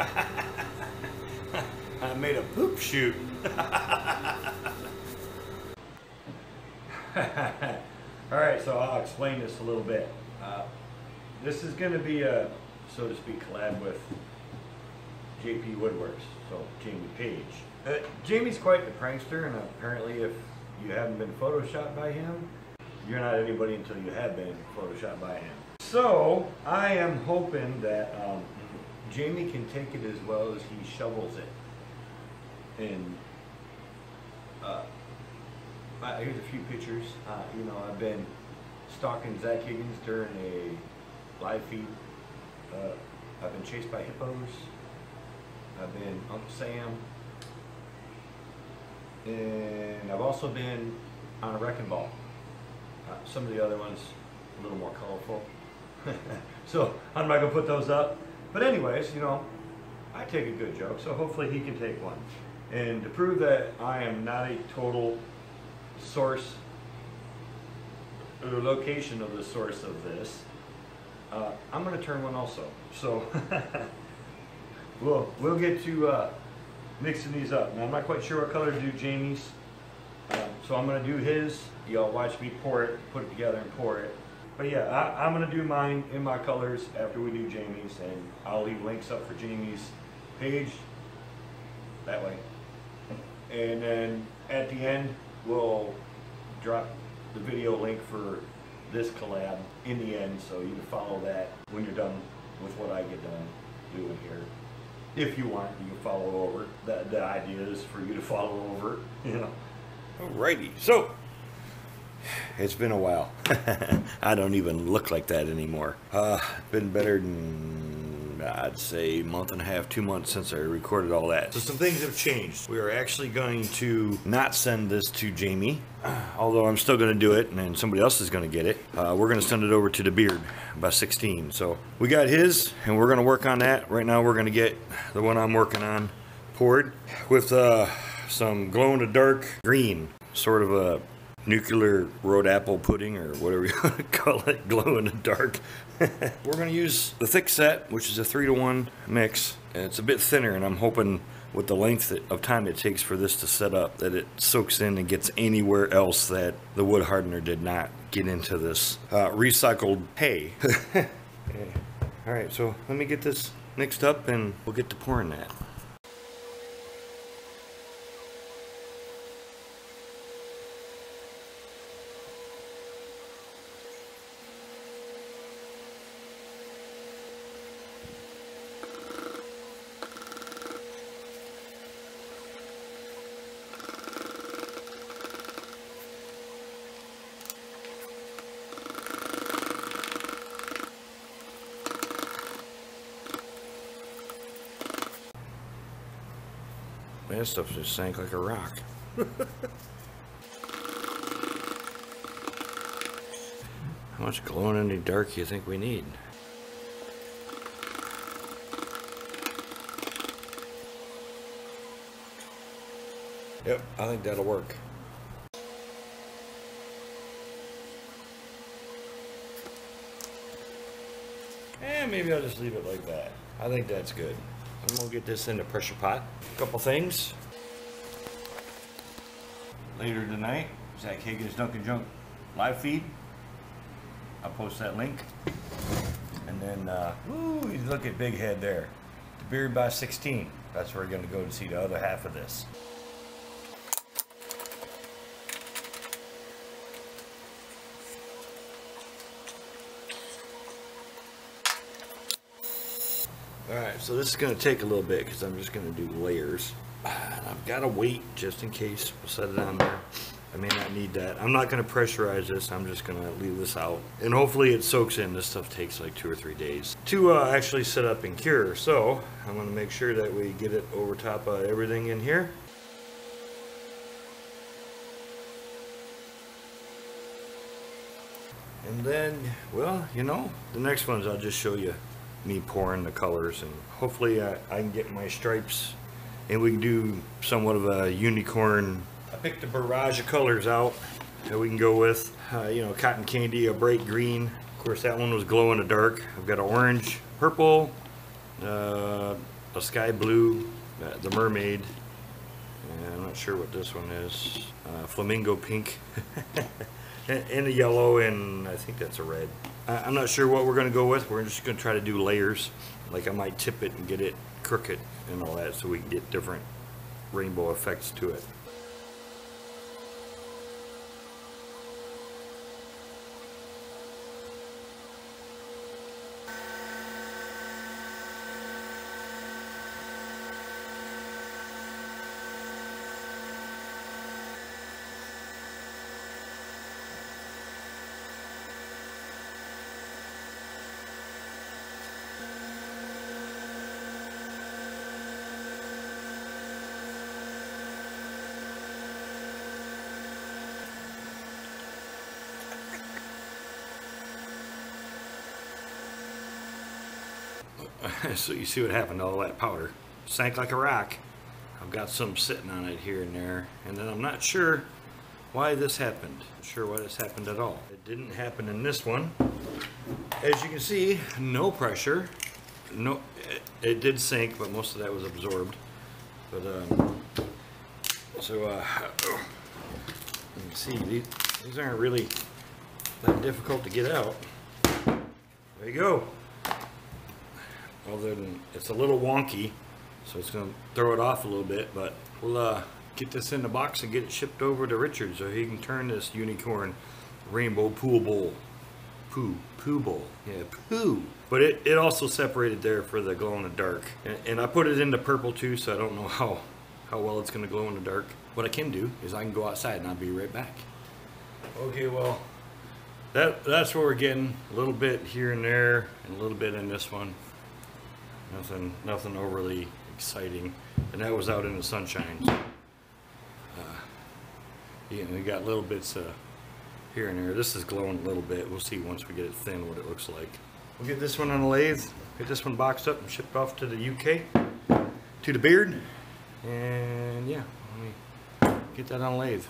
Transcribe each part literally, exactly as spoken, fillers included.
I made a poop shoot. Alright, so I'll explain this a little bit. Uh, this is going to be a, so to speak, collab with J P Woodworks, so Jamie Page. Uh, Jamie's quite the prankster, and apparently if you haven't been photoshopped by him, you're not anybody until you have been photoshopped by him. So I am hoping that um, Jamie can take it as well as he shovels it. And uh, I, here's a few pictures. Uh, you know, I've been stalking Zach Higgins during a live feed. Uh, I've been chased by hippos. I've been Uncle Sam. And I've also been on a wrecking ball. Uh, some of the other ones a little more colorful. So I'm not gonna put those up. But anyways, you know, I take a good joke, so hopefully he can take one. And to prove that I am not a total source or location of the source of this, uh, I'm gonna turn one also. So we'll we'll get to uh, mixing these up. Now I'm not quite sure what color to do Jamie's, uh, so I'm gonna do his. Y'all watch me pour it, put it together and pour it. But yeah, I, I'm gonna do mine in my colors after we do Jamie's, and I'll leave links up for Jamie's page, that way. And then at the end, we'll drop the video link for this collab in the end, so you can follow that when you're done with what I get done doing here. If you want, you can follow over. The, the idea is for you to follow over, you know. Alrighty, so it's been a while. I don't even look like that anymore. Uh, been better than, I'd say, a month and a half, two months since I recorded all that. So some things have changed. We are actually going to not send this to Jamie, although I'm still going to do it, and then somebody else is going to get it. Uh, we're going to send it over to The Beard by sixteen. So we got his, and we're going to work on that. Right now we're going to get the one I'm working on poured with uh, some glow-in-the-dark green, sort of a nuclear road apple pudding, or whatever you want to call it, glow in the dark. We're going to use the thick set, which is a three to one mix. And it's a bit thinner, and I'm hoping with the length of time it takes for this to set up that it soaks in and gets anywhere else that the wood hardener did not get into this uh, recycled hay. Okay. All right, so let me get this mixed up and we'll get to pouring that. That stuff just sank like a rock. How much glowing in the dark do you think we need? Yep, I think that'll work. And maybe I'll just leave it like that. I think that's good. I'm gonna get this in the pressure pot. A couple things. Later tonight, Zach Higgins, Duncan Jones live feed. I'll post that link. And then, uh, ooh, you look at Big Head there. The Beard by sixteen. That's where we're gonna go to see the other half of this. Alright, so this is going to take a little bit because I'm just going to do layers. And I've got to wait just in case. We'll set it on there. I may not need that. I'm not going to pressurize this. I'm just going to leave this out. And hopefully it soaks in. This stuff takes like two or three days to uh, actually set up and cure. So I'm going to make sure that we get it over top of everything in here. And then, well, you know, the next ones I'll just show you me pouring the colors, and hopefully I, I can get my stripes and we can do somewhat of a unicorn. I picked a barrage of colors out that we can go with, uh, you know, cotton candy, a bright green, of course that one was glow in the dark. I've got an orange, purple, uh, a a sky blue, uh, the mermaid, and I'm not sure what this one is, uh, flamingo pink, and, and a yellow, and I think that's a red. I, I'm not sure what we're going to go with. We're just going to try to do layers. Like I might tip it and get it crooked and all that so we can get different rainbow effects to it. So you see what happened to all that powder. Sank like a rock. I've got some sitting on it here and there, and then I'm not sure why this happened. Not sure why this happened at all. It didn't happen in this one. As you can see, no pressure. No, it, it did sink, but most of that was absorbed. But um, so uh, oh, you can see these, these aren't really that difficult to get out. There you go. Other than it's a little wonky, so it's going to throw it off a little bit, but we'll uh, get this in the box and get it shipped over to Richard so he can turn this unicorn rainbow pool bowl. Poo. Poo bowl. Yeah, poo. But it, it also separated there for the glow in the dark. And, and I put it into purple too, so I don't know how, how well it's going to glow in the dark. What I can do is I can go outside and I'll be right back. Okay, well, that that's what we're getting. A little bit here and there, and a little bit in this one. Nothing, nothing overly exciting, and that was out in the sunshine. So, uh, yeah, we got little bits uh, here and there. This is glowing a little bit. We'll see once we get it thin what it looks like. We'll get this one on a lathe, get this one boxed up, and shipped off to the U K, to the Beard, and yeah, let me get that on a lathe.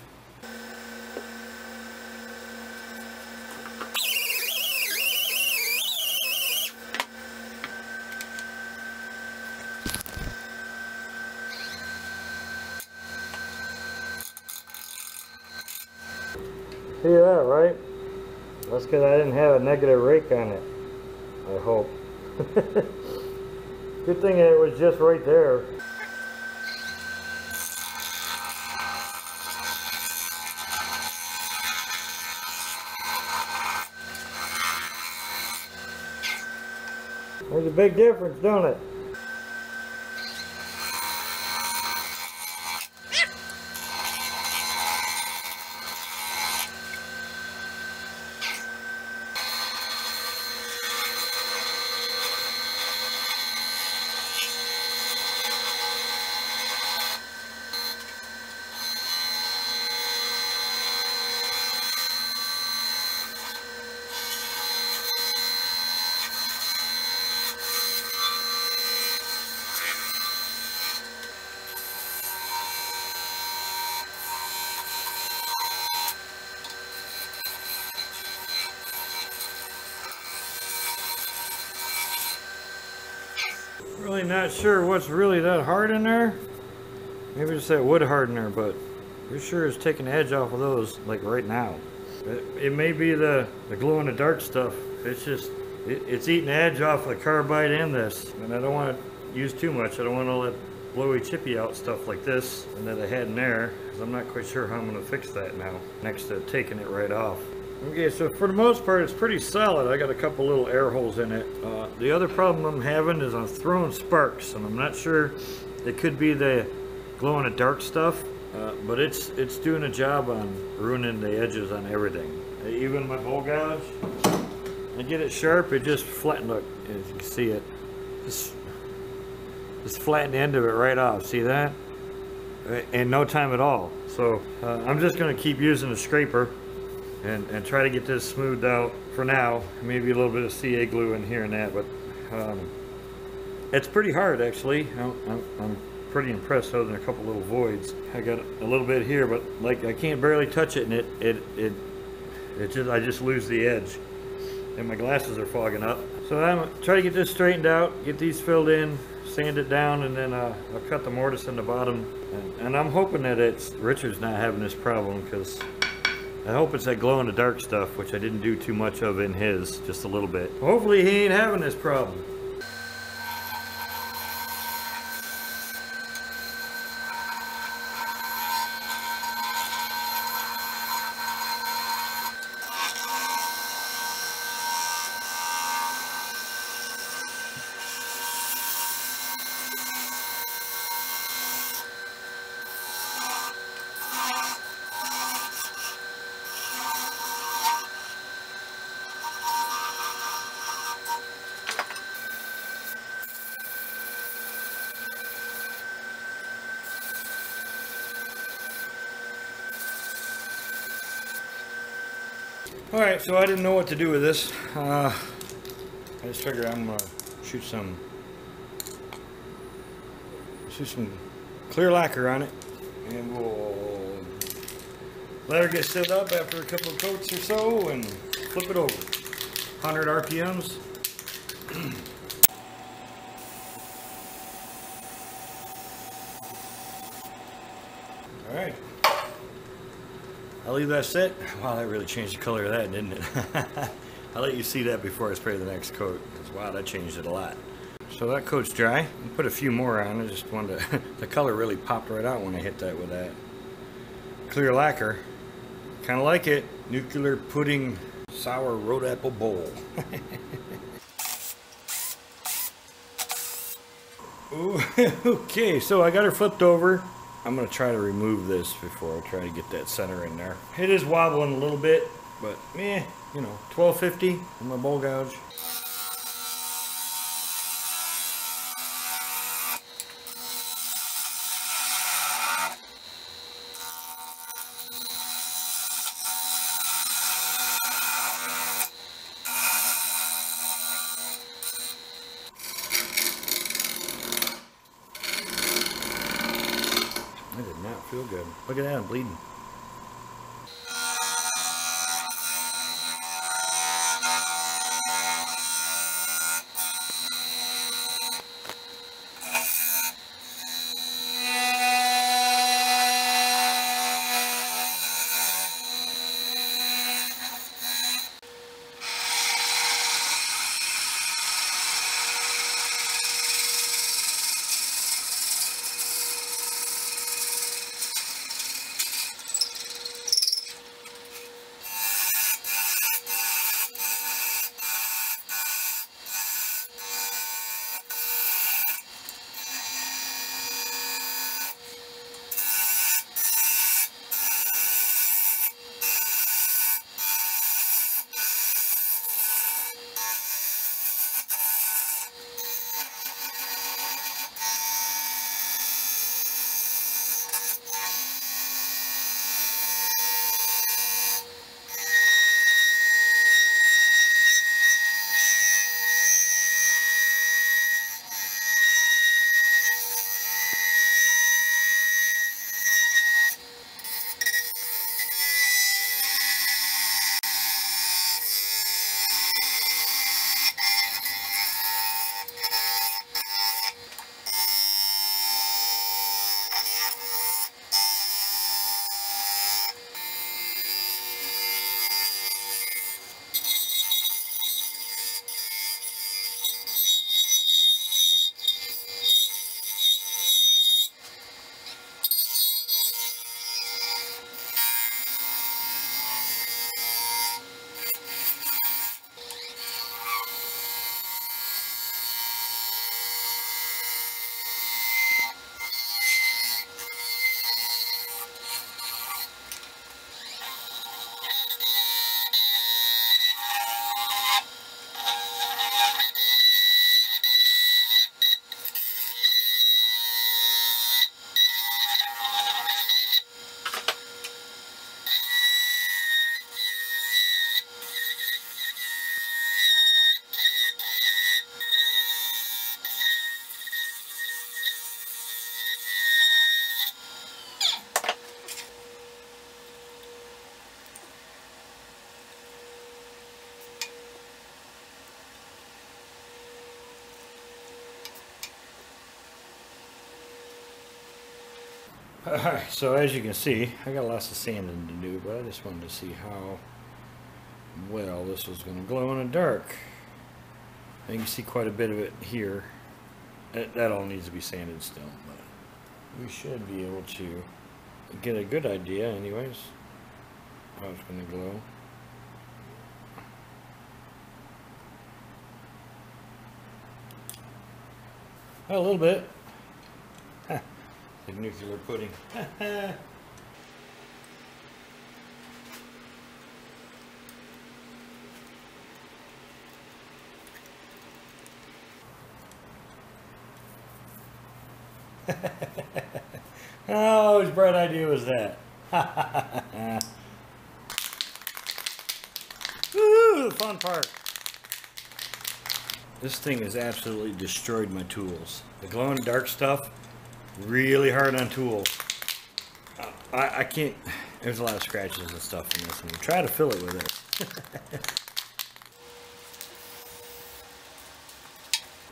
See that, right? That's because I didn't have a negative rake on it, I hope. Good thing it was just right there. There's a big difference, don't it? Really not sure what's really that hard in there. Maybe just that wood hardener, but it sure is taking the edge off of those, like right now. It, it may be the, the glow in the dark stuff. It's just, it, it's eating the edge off of the carbide and this. And I don't want to use too much. I don't want to let blowy chippy out stuff like this and that I had in there, because I'm not quite sure how I'm going to fix that now, next to taking it right off. Okay, so for the most part, it's pretty solid. I got a couple little air holes in it. Uh, the other problem I'm having is I'm throwing sparks, and I'm not sure. It could be the glow in the dark stuff, uh, but it's it's doing a job on ruining the edges on everything. Even my bowl gouge, I get it sharp, it just flattened. Look, as you can see it, just just flattened the end of it right off. See that? In no time at all. So uh, I'm just going to keep using the scraper. And, and try to get this smoothed out for now. Maybe a little bit of C A glue in here and that, but um, it's pretty hard actually. I'm, I'm, I'm pretty impressed other than a couple little voids. I got a little bit here, but like I can't barely touch it, and it it it, it just I just lose the edge, and my glasses are fogging up. So I'm gonna try to get this straightened out, get these filled in, sand it down, and then uh, I'll cut the mortise in the bottom. And, and I'm hoping that it's Richard's not having this problem, because I hope it's that glow-in-the-dark stuff, which I didn't do too much of in his, just a little bit. Hopefully he ain't having this problem. All right, so I didn't know what to do with this. Uh, I just figured I'm gonna shoot some, shoot some clear lacquer on it, and we'll let her get set up after a couple of coats or so, and flip it over. one hundred R P Ms. All right. I'll leave that set. Wow, that really changed the color of that, didn't it? I'll let you see that before I spray the next coat, because wow, that changed it a lot. So that coat's dry. I put a few more on. I just wanted to, the color really popped right out when I hit that with that clear lacquer. Kind of like it. Nuclear pudding sour road apple bowl. Ooh, okay, so I got her flipped over. I'm going to try to remove this before I try to get that center in there. It is wobbling a little bit, but meh, you know, twelve fifty on my bowl gouge. Feel good. Look at that, I'm bleeding. All right, so as you can see, I got lots of sanding to do, but I just wanted to see how well this was going to glow in the dark. And you can see quite a bit of it here. That, that all needs to be sanded still, but we should be able to get a good idea anyways how it's going to glow. A little bit. The nuclear pudding. Oh, whose bright idea was that? Woo, the fun part. This thing has absolutely destroyed my tools. The glow in the dark stuff, really hard on tools. I, I can't, there's a lot of scratches and stuff in this, and you try to fill it with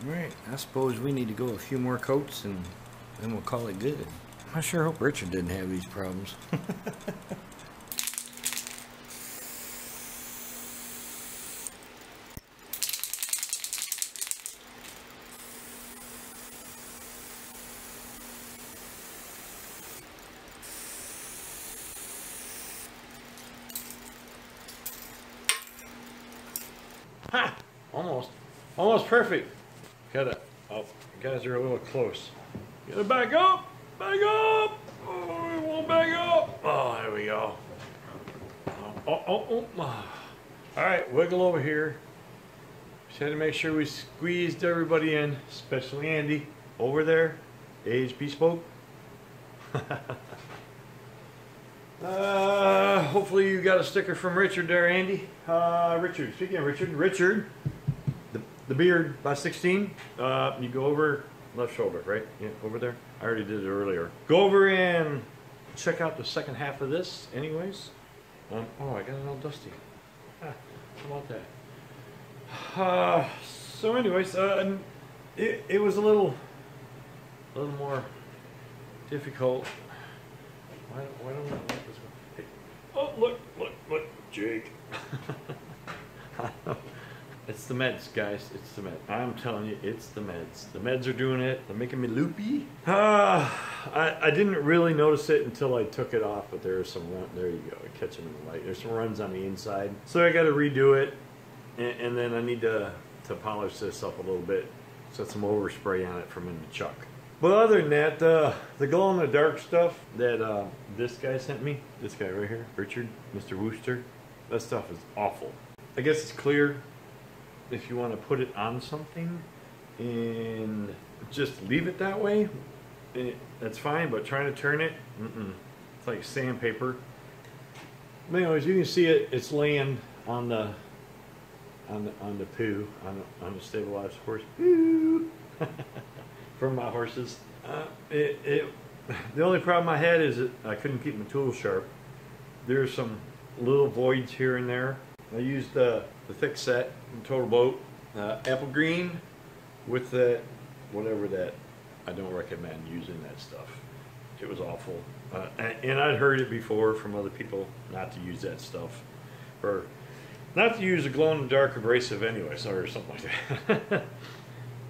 it. All right, I suppose we need to go a few more coats and then we'll call it good. I sure hope Richard didn't have these problems. Ha! Almost. Almost perfect. Gotta, oh, you guys are a little close. Gotta back up! Back up! Oh, it won't back up! Oh, there we go. Oh, oh, oh, oh. Alright, wiggle over here. Just had to make sure we squeezed everybody in, especially Andy. Over there. A H Bespoke. Uh, hopefully you got a sticker from Richard there, Andy. Uh, Richard, speaking of Richard, Richard, the, the Beard by sixteen, uh, you go over, left shoulder, right? Yeah, over there. I already did it earlier. Go over and check out the second half of this, anyways. Um, oh, I got it all dusty. Ah, how about that? Uh, so anyways, uh, and it, it was a little, a little more difficult. Why don't, why don't I like this one? Hey. Oh, look, look, look, Jake. It's the meds, guys. It's the meds. I'm telling you, it's the meds. The meds are doing it. They're making me loopy. Ah, I, I didn't really notice it until I took it off, but there's some run. There you go. Catching in the light. There's some runs on the inside. So I got to redo it, and, and then I need to, to polish this up a little bit. Set some overspray on it from in the chuck. But other than that, uh, the glow-in-the-dark stuff that uh, this guy sent me, this guy right here, Richard, Mister Wooster, that stuff is awful. I guess it's clear if you want to put it on something and just leave it that way, it, that's fine, but trying to turn it, mm-mm. It's like sandpaper. But anyways, you can see it, it's laying on the, on the, on the poo, on the, on the stabilized horse poo. From my horses. Uh, it, it, the only problem I had is that I couldn't keep my tools sharp. There's some little voids here and there. I used uh, the thick set from Total Boat, uh, apple green with that, whatever that, I don't recommend using that stuff. It was awful. Uh, and, and I'd heard it before from other people not to use that stuff, or not to use a glow-in-the-dark abrasive anyway, sorry, or something like that.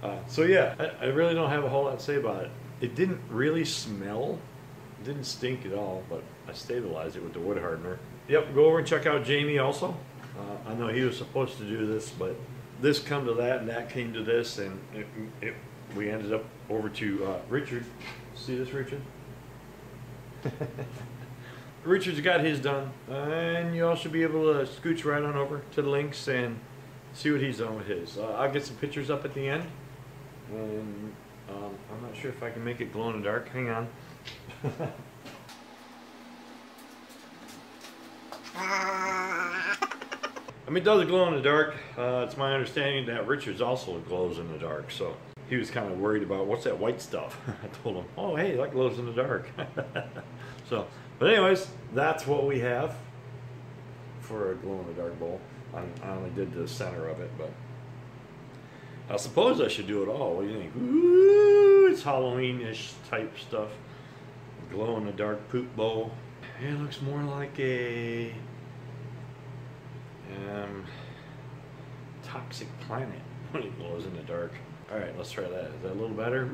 Uh, so yeah, I, I really don't have a whole lot to say about it. It didn't really smell, it didn't stink at all, but I stabilized it with the wood hardener. Yep, go over and check out Jamie also. Uh, I know he was supposed to do this, but this come to that and that came to this, and it, it, we ended up over to uh, Richard. See this, Richard? Richard's got his done, uh, and you all should be able to scooch right on over to the links and see what he's done with his. Uh, I'll get some pictures up at the end. And um, I'm not sure if I can make it glow in the dark. Hang on. I mean, it does glow in the dark. Uh, it's my understanding that Richard's also glows in the dark, so he was kind of worried about what's that white stuff. I told him, oh hey, that glows in the dark. So, but anyways, that's what we have for a glow in the dark bowl. I only did the center of it, but I suppose I should do it all. What do you think? Ooh, it's Halloween-ish type stuff. glow-in-the-dark poop bowl. It looks more like a um, toxic planet when it glows in the dark. All right, let's try that. Is that a little better?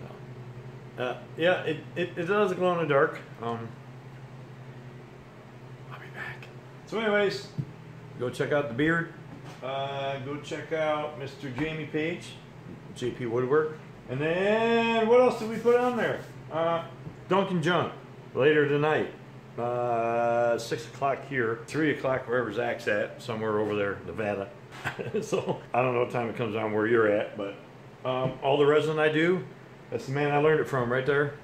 So, uh, yeah, it, it, it does glow in the dark. Um, I'll be back. So anyways, go check out The Beard. Uh, go check out Mister Jamie Page, J P Woodworks. And then, what else did we put on there? Uh, Duncan Jones, later tonight. Uh, six o'clock here, three o'clock wherever Zach's at, somewhere over there, Nevada. So, I don't know what time it comes on where you're at, but um, all the resin I do, that's the man I learned it from right there.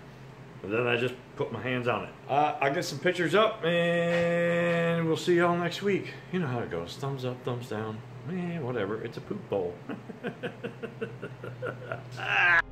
And then I just put my hands on it. Uh, I get some pictures up, and we'll see y'all next week. You know how it goes, thumbs up, thumbs down. Eh, whatever, it's a poop bowl. Ah!